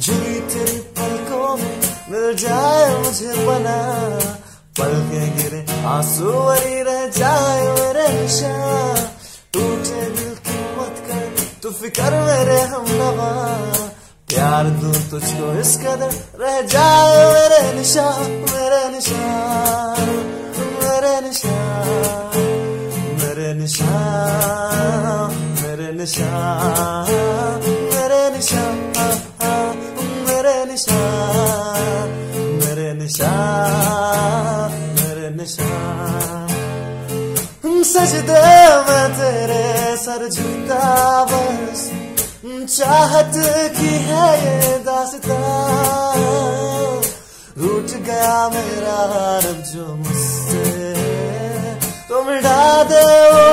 झुकी तेरी पलकों में मिल जाए मुझे पना, पलके गिरे आंसू वही रह जाए मेरे निशां। टूटे दिल की मत कर तू फिक्र मेरे हमनवा, प्यार दूं तुझको इस कदर रह जाए मेरे निशां। मेरे निशां, मेरे निशां, मेरे निशां, मेरे निशां, मेरे निशां, मेरे निशान, मेरे निशान। सजदे में तेरे सर झुकता बस, चाहत की है ये दास्तां। रूठ गया मेरा रब जो मुझसे, तो मिटा दे